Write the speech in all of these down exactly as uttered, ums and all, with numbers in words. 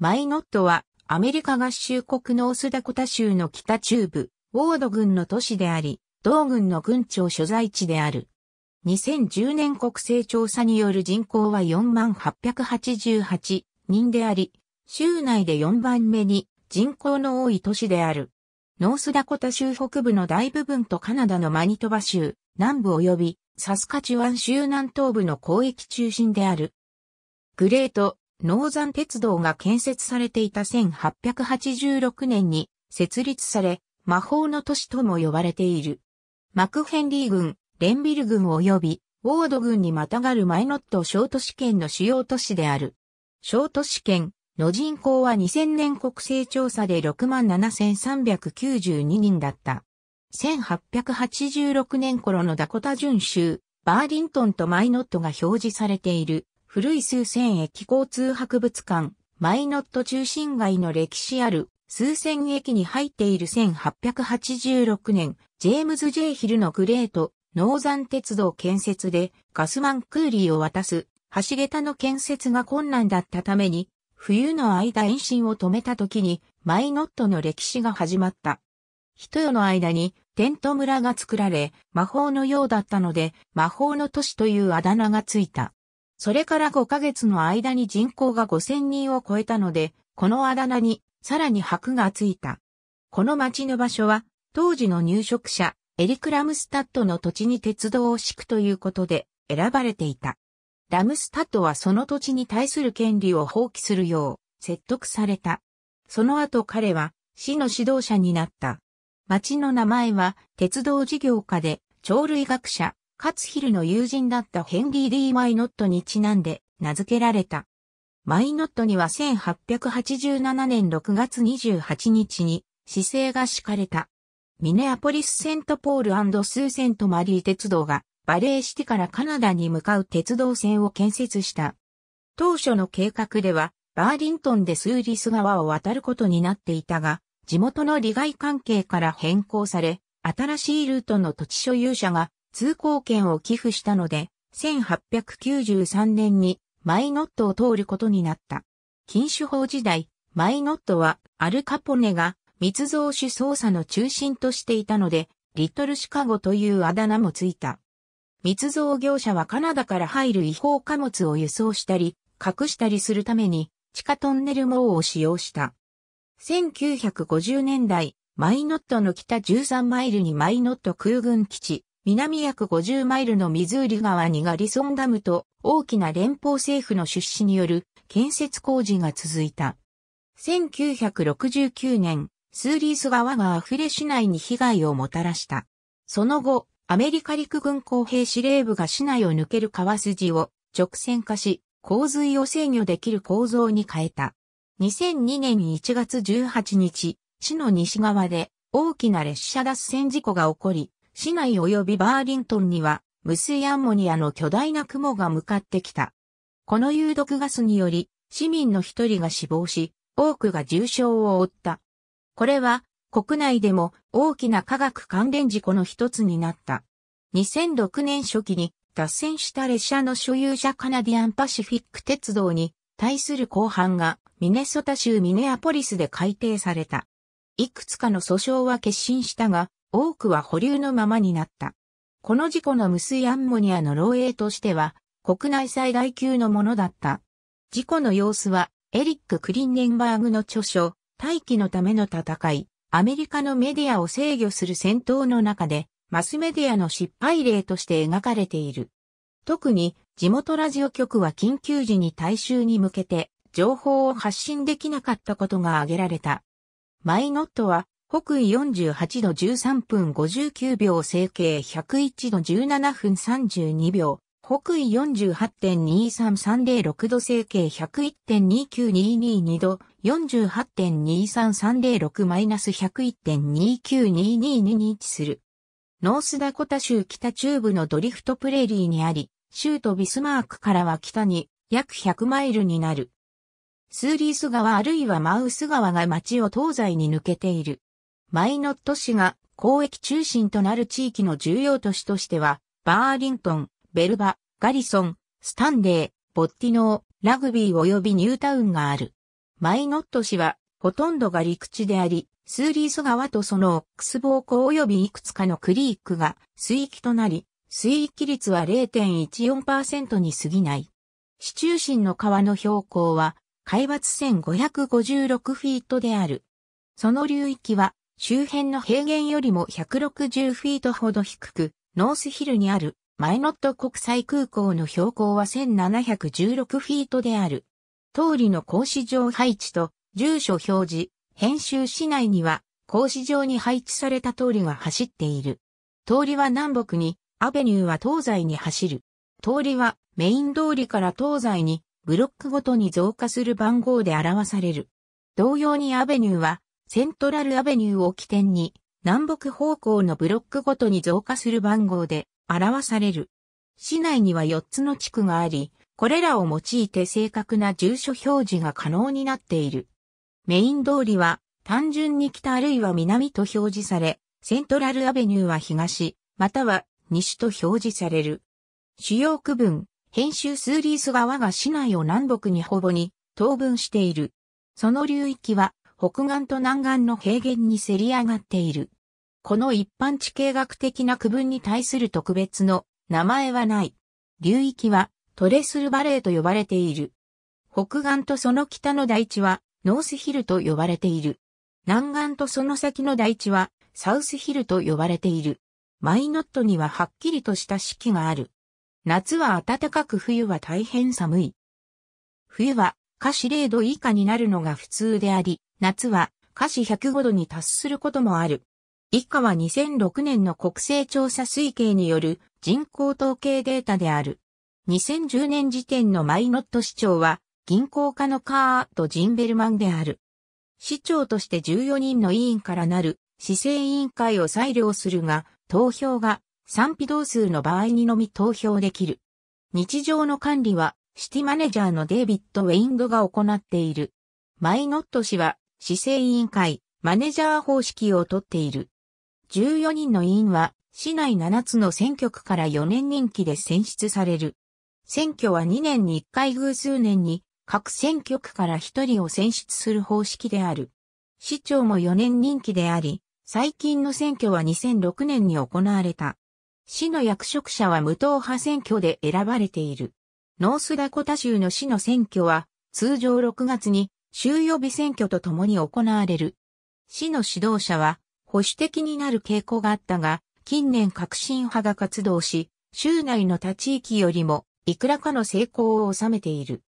マイノットはアメリカ合衆国ノースダコタ州の北中部、ウォード郡の都市であり、同郡の郡庁所在地である。にせんじゅうねん国勢調査による人口は よんまんはっぴゃくはちじゅうはち 人であり、州内でよんばんめに人口の多い都市である。ノースダコタ州北部の大部分とカナダのマニトバ州、南部及びサスカチュワン州南東部の交易中心である。グレート・ノーザン鉄道が建設されていたせんはっぴゃくはちじゅうろくねんに設立され、魔法の都市とも呼ばれている。マクヘンリー郡、レンビル郡及びウォード郡にまたがるマイノット小都市圏の主要都市である。小都市圏の人口はにせんねん国勢調査で ろくまんななせんさんびゃくきゅうじゅうに 人だった。せんはっぴゃくはちじゅうろくねん頃のダコタ準州、バーリントンとマイノットが表示されている古い数千駅交通博物館、マイノット中心街の歴史ある数千駅に入っているせんはっぴゃくはちじゅうろくねん、ジェームズ・ジェイ・ヒルのグレート・ノーザン鉄道建設でガスマン・クーリーを渡す橋桁の建設が困難だったために、冬の間延伸を止めた時にマイノットの歴史が始まった。一夜の間にテント村が作られ、魔法のようだったので魔法の都市というあだ名がついた。それからごかげつの間に人口がごせんにんを超えたので、このあだ名にさらに箔がついた。この町の場所は当時の入植者エリク・ラムスタッドの土地に鉄道を敷くということで選ばれていた。ラムスタッドはその土地に対する権利を放棄するよう説得された。その後彼は市の指導者になった。町の名前は鉄道事業家で鳥類学者、カツヒルの友人だったヘンリー・ディー・マイノットにちなんで名付けられた。マイノットにはせんはっぴゃくはちじゅうななねんろくがつにじゅうはちにちに市制が敷かれた。ミネアポリス・セントポール&スー・セントマリー鉄道がバレーシティからカナダに向かう鉄道線を建設した。当初の計画ではバーリントンでスーリス川を渡ることになっていたが、地元の利害関係から変更され、新しいルートの土地所有者が通行権を寄付したので、せんはっぴゃくきゅうじゅうさんねんにマイノットを通ることになった。禁酒法時代、マイノットはアルカポネが密造酒捜査の中心としていたので、リトルシカゴというあだ名もついた。密造業者はカナダから入る違法貨物を輸送したり、隠したりするために地下トンネル網を使用した。せんきゅうひゃくごじゅうねんだい、マイノットの北じゅうさんマイルにマイノット空軍基地、南約ごじゅうマイルのミズーリ川にガリソンダムと大きな連邦政府の出資による建設工事が続いた。せんきゅうひゃくろくじゅうきゅうねん、スーリース川がアフレ市内に被害をもたらした。その後、アメリカ陸軍工兵司令部が市内を抜ける川筋を直線化し、洪水を制御できる構造に変えた。にせんにねんいちがつじゅうはちにち、市の西側で大きな列車脱線事故が起こり、市内及びバーリントンには無水アンモニアの巨大な雲が向かってきた。この有毒ガスにより市民の一人が死亡し、多くが重傷を負った。これは国内でも大きな化学関連事故の一つになった。にせんろくねん初期に脱線した列車の所有者カナディアンパシフィック鉄道に対する公判がミネソタ州ミネアポリスで改定された。いくつかの訴訟は結審したが、多くは保留のままになった。この事故の無水アンモニアの漏洩としては、国内最大級のものだった。事故の様子は、エリック・クリンネンバーグの著書、大気のための戦い、アメリカのメディアを制御する戦闘の中で、マスメディアの失敗例として描かれている。特に、地元ラジオ局は緊急時に大衆に向けて、情報を発信できなかったことが挙げられた。マイノットは、北緯よんじゅうはちどじゅうさんぷんごじゅうきゅうびょう、西経ひゃくいちどじゅうななふんさんじゅうにびょう、北緯 よんじゅうはちてんにさんさんぜろろくど、西経 ひゃくいちてんにきゅうにににど、よんじゅうはちてんにさんさんぜろろく ひゃくいちてんにきゅうににに に位置する。ノースダコタ州北中部のドリフトプレリーにあり、州都ビスマークからは北に約ひゃくマイルになる。スーリース川あるいはマウス川が町を東西に抜けている。マイノット市が交易中心となる地域の重要都市としては、バーリントン、ベルバ、ガリソン、スタンレー、ボッティノー、ラグビー及びニュータウンがある。マイノット市は、ほとんどが陸地であり、スーリーソ川とそのオックスボー湖及びいくつかのクリークが水域となり、水域率は ゼロてんいちよんパーセント に過ぎない。市中心の川の標高は、海抜せんごひゃくごじゅうろくフィートである。その流域は、周辺の平原よりもひゃくろくじゅうフィートほど低く、ノースヒルにあるマイノット国際空港の標高はせんななひゃくじゅうろくフィートである。当里の格子状配置と住所表示、編集市内には格子状に配置された通りが走っている。通りは南北に、アベニューは東西に走る。通りはメイン通りから東西にブロックごとに増加する番号で表される。同様にアベニューはセントラルアベニューを起点に南北方向のブロックごとに増加する番号で表される。市内にはよっつの地区があり、これらを用いて正確な住所表示が可能になっている。メイン通りは単純に北あるいは南と表示され、セントラルアベニューは東、または西と表示される。主要区分、編集スーリース川が市内を南北にほぼに等分している。その流域は北岸と南岸の平原にせり上がっている。この一般地形学的な区分に対する特別の名前はない。流域はトレスルバレーと呼ばれている。北岸とその北の台地はノースヒルと呼ばれている。南岸とその先の台地はサウスヒルと呼ばれている。マイノットにははっきりとした四季がある。夏は暖かく冬は大変寒い。冬は華氏れいど以下になるのが普通であり、夏は華氏ひゃくごどに達することもある。以下はにせんろくねんの国勢調査推計による人口統計データである。にせんじゅうねん時点のマイノット市長は銀行家のカート・ジンベルマンである。市長としてじゅうよにんの委員からなる市政委員会を裁量するが、投票が賛否同数の場合にのみ投票できる。日常の管理はシティマネージャーのデイビッド・ウェインドが行っている。マイノット市は市政委員会、マネージャー方式をとっている。じゅうよにんの委員は市内ななつの選挙区からよねん任期で選出される。選挙はにねんにいっかい偶数年に各選挙区からひとりを選出する方式である。市長もよねん任期であり、最近の選挙はにせんろくねんに行われた。市の役職者は無党派選挙で選ばれている。ノースダコタ州の市の選挙は通常ろくがつに州予備選挙とともに行われる。市の指導者は保守的になる傾向があったが、近年革新派が活動し、州内の他地域よりもいくらかの成功を収めている。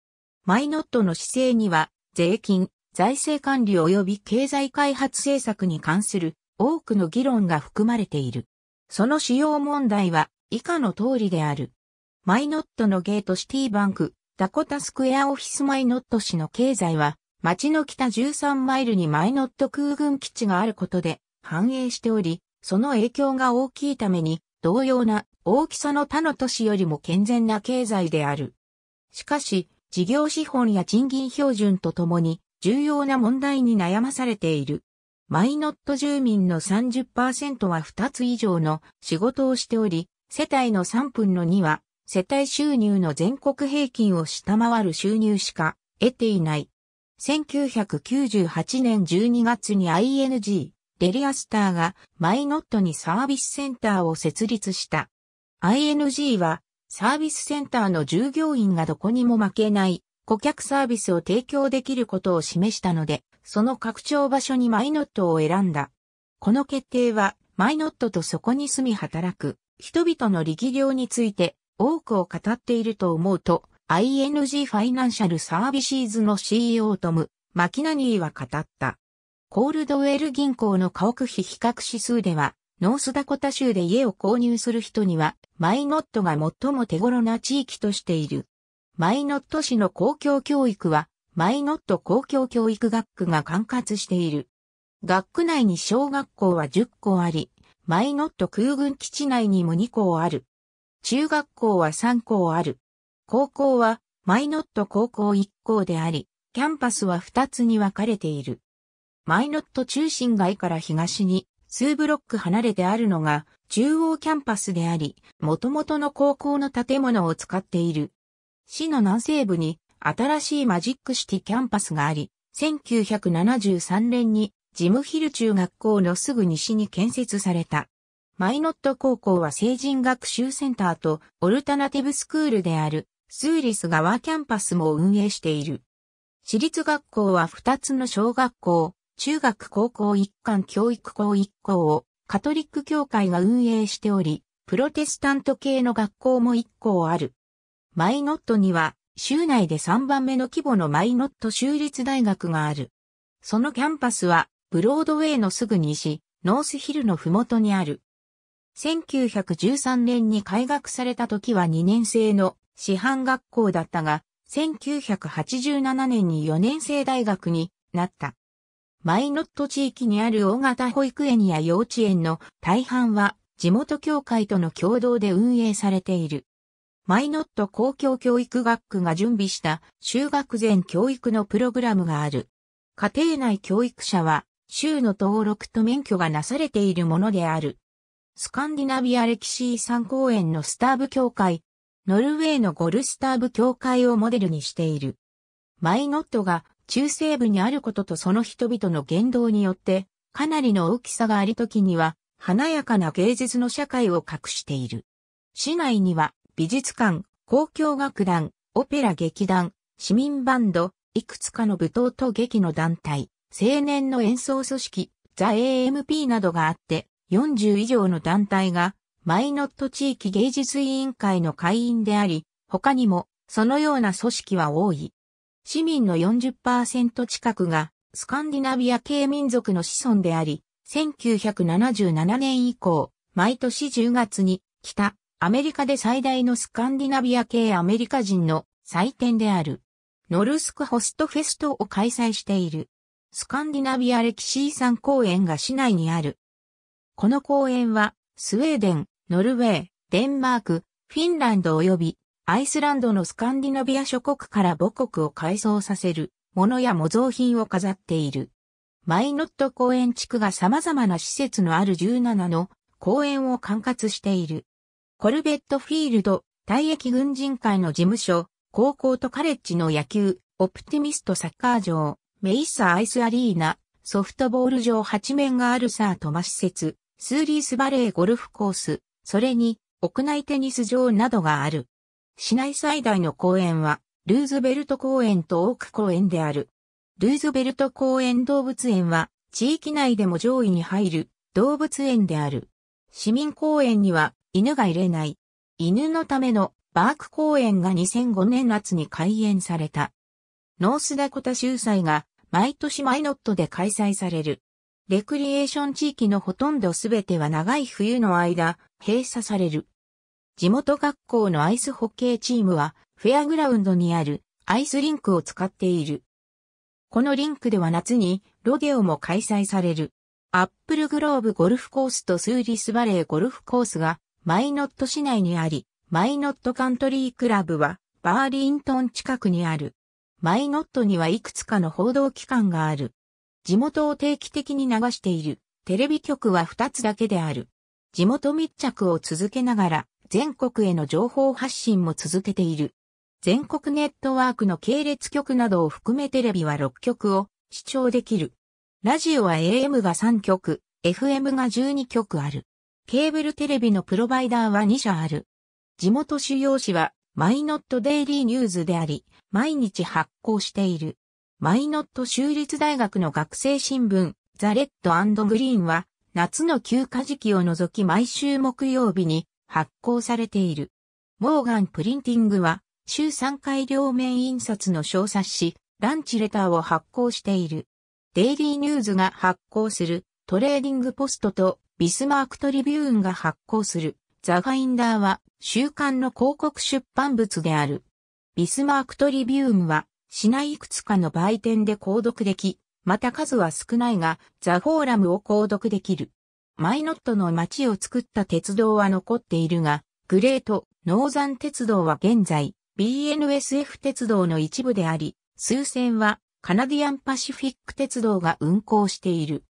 マイノットの市政には税金、財政管理及び経済開発政策に関する多くの議論が含まれている。その主要問題は以下の通りである。マイノットのゲートシティバンク、ダコタスクエアオフィスマイノット市の経済は、町の北じゅうさんマイルにマイノット空軍基地があることで反映しており、その影響が大きいために、同様な大きさの他の都市よりも健全な経済である。しかし、事業資本や賃金標準とともに重要な問題に悩まされている。マイノット住民の さんじゅっパーセント はふたつ以上の仕事をしており、世帯のさんぶんのには世帯収入の全国平均を下回る収入しか得ていない。せんきゅうひゃくきゅうじゅうはちねんじゅうにがつに アイエヌジー、レリアスターがマイノットにサービスセンターを設立した。アイエヌジー はサービスセンターの従業員がどこにも負けない顧客サービスを提供できることを示したので、その拡張場所にマイノットを選んだ。この決定は、マイノットとそこに住み働く、人々の力量について多くを語っていると思うと、アイエヌジー ファイナンシャルサービシーズの シーイーオー トム・マキナニーは語った。コールドウェル銀行の家屋費比較指数では、ノースダコタ州で家を購入する人には、マイノットが最も手頃な地域としている。マイノット市の公共教育は、マイノット公共教育学区が管轄している。学区内に小学校はじゅっこあり、マイノット空軍基地内にもにこある。中学校はさんこある。高校はマイノット高校いっこうであり、キャンパスはふたつに分かれている。マイノット中心街から東に数ブロック離れてあるのが中央キャンパスであり、元々の高校の建物を使っている。市の南西部に、新しいマジックシティキャンパスがあり、せんきゅうひゃくななじゅうさんねんにジムヒル中学校のすぐ西に建設された。マイノット高校は成人学習センターとオルタナティブスクールであるスーリス川キャンパスも運営している。私立学校はふたつの小学校、中学高校一貫教育校一校をカトリック教会が運営しており、プロテスタント系の学校もいっこある。マイノットには州内でさんばんめの規模のマイノット州立大学がある。そのキャンパスはブロードウェイのすぐ西、ノースヒルのふもとにある。せんきゅうひゃくじゅうさんねんに開学された時はにねん制の師範学校だったが、せんきゅうひゃくはちじゅうななねんによねん制大学になった。マイノット地域にある大型保育園や幼稚園の大半は地元教会との共同で運営されている。マイノット公共教育学区が準備した州学前教育のプログラムがある。家庭内教育者は州の登録と免許がなされているものである。スカンディナビア歴史遺産公園のスターブ教会、ノルウェーのゴルスターブ教会をモデルにしている。マイノットが中西部にあることとその人々の言動によってかなりの大きさがあり時には華やかな芸術の社会を隠している。市内には美術館、交響楽団、オペラ劇団、市民バンド、いくつかの舞踏と劇の団体、青年の演奏組織、ザ・エーエムピー などがあってよんじゅう以上の団体がマイノット地域芸術委員会の会員であり、他にもそのような組織は多い。市民の よんじゅっパーセント 近くがスカンディナビア系民族の子孫であり、せんきゅうひゃくななじゅうななねん以降、毎年じゅうがつに北アメリカで最大のスカンディナビア系アメリカ人の祭典であるノルスクホストフェストを開催している。スカンディナビア歴史遺産公園が市内にある。この公園はスウェーデン、ノルウェー、デンマーク、フィンランド及びアイスランドのスカンディナビア諸国から母国を改装させるものや模造品を飾っている。マイノット公園地区が様々な施設のあるじゅうななの公園を管轄している。コルベットフィールド、退役軍人会の事務所、高校とカレッジの野球、オプティミストサッカー場、メイッサアイスアリーナ、ソフトボール場はち面があるサートマ施設、スーリースバレーゴルフコース、それに屋内テニス場などがある。市内最大の公園は、ルーズベルト公園とオーク公園である。ルーズベルト公園動物園は、地域内でも上位に入る動物園である。市民公園には、犬が入れない。犬のためのパーク公園がにせんごねん夏に開園された。ノースダコタ州祭が、毎年マイノットで開催される。レクリエーション地域のほとんどすべては長い冬の間、閉鎖される。地元学校のアイスホッケーチームはフェアグラウンドにあるアイスリンクを使っている。このリンクでは夏にロデオも開催される。アップルグローブゴルフコースとスーリスバレーゴルフコースがマイノット市内にあり、マイノットカントリークラブはバーリントン近くにある。マイノットにはいくつかの報道機関がある。地元を定期的に流しているテレビ局はふたつだけである。地元密着を続けながら、全国への情報発信も続けている。全国ネットワークの系列局などを含めテレビはろっきょくを視聴できる。ラジオは エーエム がさんきょく、エフエム がじゅうにきょくある。ケーブルテレビのプロバイダーはにしゃある。地元主要紙はマイノットデイリーニュースであり、毎日発行している。マイノット州立大学の学生新聞、ザ・レッド&グリーンは夏の休暇時期を除き毎週木曜日に発行されている。モーガンプリンティングは、週さんかい両面印刷の小冊子、ランチレターを発行している。デイリーニューズが発行する、トレーディングポストと、ビスマークトリビューンが発行する、ザ・ファインダーは、週刊の広告出版物である。ビスマークトリビューンは、市内いくつかの売店で購読でき、また数は少ないが、ザ・フォーラムを購読できる。マイノットの街を作った鉄道は残っているが、グレート・ノーザン鉄道は現在、ビーエヌエスエフ 鉄道の一部であり、数線はカナディアンパシフィック鉄道が運行している。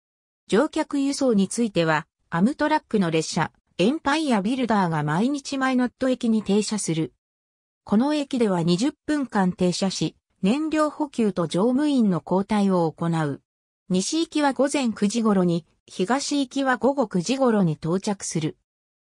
乗客輸送については、アムトラックの列車、エンパイアビルダーが毎日マイノット駅に停車する。この駅ではにじゅっぷんかん停車し、燃料補給と乗務員の交代を行う。西行きは午前くじ頃に、東行きは午後くじ頃に到着する。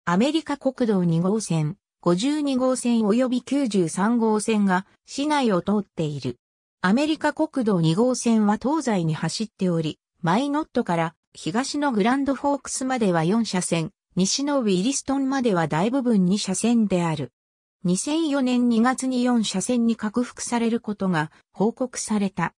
アメリカ国道に号線、ごじゅうに号線及びきゅうじゅうさん号線が市内を通っている。アメリカ国道に号線は東西に走っており、マイノットから東のグランドフォークスまではよん車線、西のウィリストンまでは大部分に車線である。にせんよねんにがつによん車線に拡幅されることが報告された。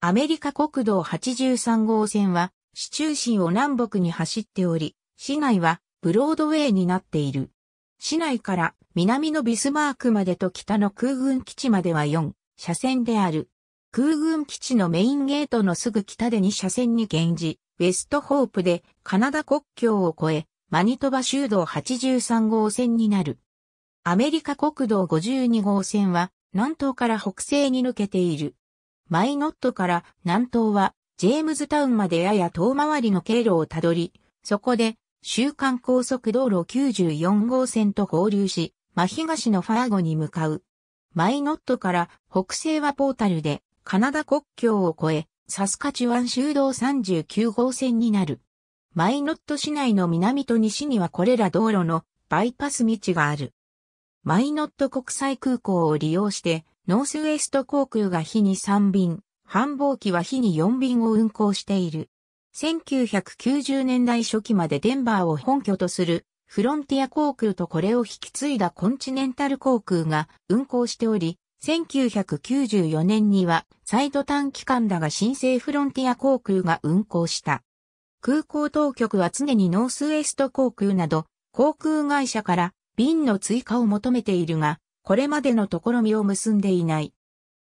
アメリカ国道はちじゅうさん号線は市中心を南北に走っており、市内はブロードウェイになっている。市内から南のビスマークまでと北の空軍基地まではよん車線である。空軍基地のメインゲートのすぐ北でに車線に減じ、ウェストホープでカナダ国境を越え、マニトバ州道はちじゅうさん号線になる。アメリカ国道ごじゅうに号線は南東から北西に抜けている。マイノットから南東はジェームズタウンまでやや遠回りの経路をたどり、そこで州間高速道路きゅうじゅうよん号線と合流し、真東のファーゴに向かう。マイノットから北西はポータルでカナダ国境を越え、サスカチュワン州道さんじゅうきゅう号線になる。マイノット市内の南と西にはこれら道路のバイパス道がある。マイノット国際空港を利用して、ノースウェスト航空が日にさん便、繁忙期は日によん便を運航している。せんきゅうひゃくきゅうじゅうねんだい初期までデンバーを本拠とするフロンティア航空とこれを引き継いだコンチネンタル航空が運航しており、せんきゅうひゃくきゅうじゅうよねんには再度短期間だが新生フロンティア航空が運航した。空港当局は常にノースウェスト航空など航空会社から便の追加を求めているが、これまでのところ実を結んでいない。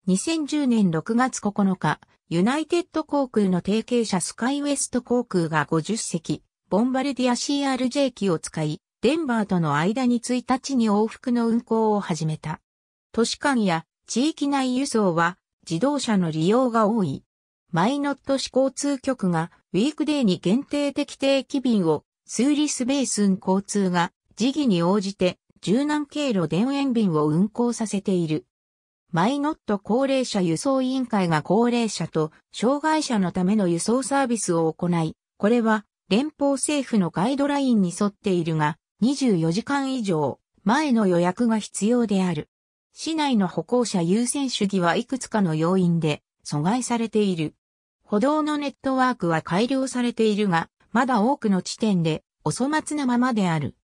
にせんじゅうねんろくがつここのか、ユナイテッド航空の提携者スカイウェスト航空がごじゅっ席、ボンバルディア シーアールジェー 機を使い、デンバーとの間にいちにちに往復の運航を始めた。都市間や地域内輸送は自動車の利用が多い。マイノット市交通局がウィークデーに限定的定期便を数リスベースン交通が時義に応じて、柔軟経路電縁便を運行させている。マイノット高齢者輸送委員会が高齢者と障害者のための輸送サービスを行い、これは連邦政府のガイドラインに沿っているが、にじゅうよじかん以上前の予約が必要である。市内の歩行者優先主義はいくつかの要因で阻害されている。歩道のネットワークは改良されているが、まだ多くの地点でお粗末なままである。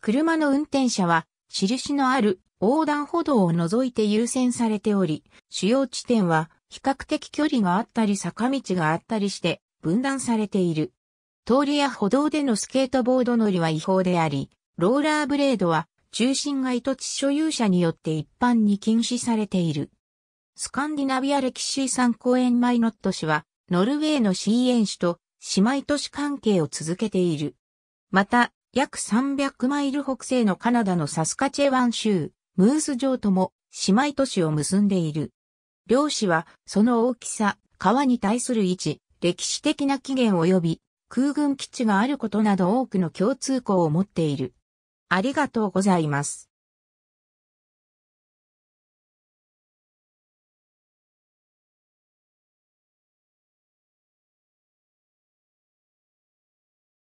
車の運転者は、印のある横断歩道を除いて優先されており、主要地点は比較的距離があったり坂道があったりして分断されている。通りや歩道でのスケートボード乗りは違法であり、ローラーブレードは中心が土地所有者によって一般に禁止されている。スカンディナビア歴史遺産公園マイノット市は、ノルウェーのシーエン市と姉妹都市関係を続けている。また、約さんびゃくマイル北西のカナダのサスカチェワン州、ムース城とも姉妹都市を結んでいる。両市はその大きさ、川に対する位置、歴史的な起源及び空軍基地があることなど多くの共通項を持っている。ありがとうございます。